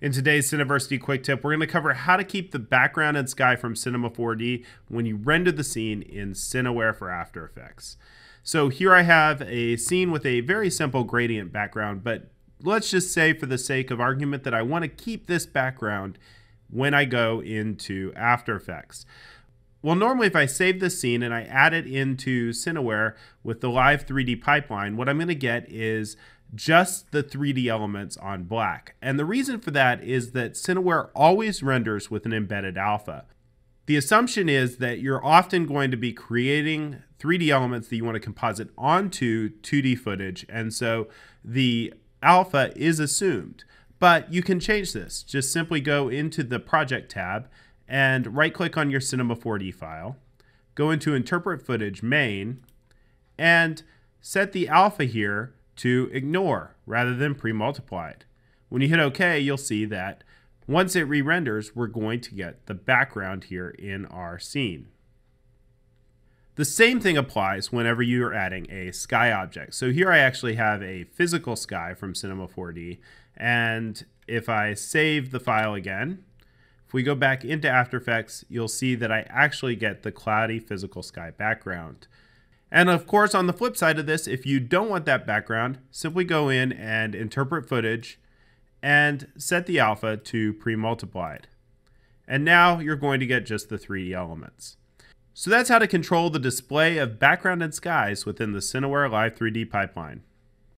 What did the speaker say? In today's Cineversity Quick Tip, we're going to cover how to keep the background and sky from Cinema 4D when you render the scene in Cineware for After Effects. So here I have a scene with a very simple gradient background, but let's just say for the sake of argument that I want to keep this background when I go into After Effects. Well, normally if I save this scene and I add it into Cineware with the live 3D pipeline, what I'm going to get is just the 3D elements on black. And the reason for that is that Cineware always renders with an embedded alpha. The assumption is that you're often going to be creating 3D elements that you want to composite onto 2D footage, and so the alpha is assumed. But you can change this. Just simply go into the Project tab and right-click on your Cinema 4D file, go into Interpret Footage, Main, and set the alpha here to ignore rather than pre-multiplied. When you hit OK, you'll see that once it re-renders, we're going to get the background here in our scene. The same thing applies whenever you are adding a sky object. So here I actually have a physical sky from Cinema 4D, and if I save the file again, if we go back into After Effects, you'll see that I actually get the cloudy physical sky background. And of course, on the flip side of this, if you don't want that background, simply go in and interpret footage and set the alpha to pre-multiplied. And now you're going to get just the 3D elements. So that's how to control the display of background and skies within the Cineware Live 3D pipeline.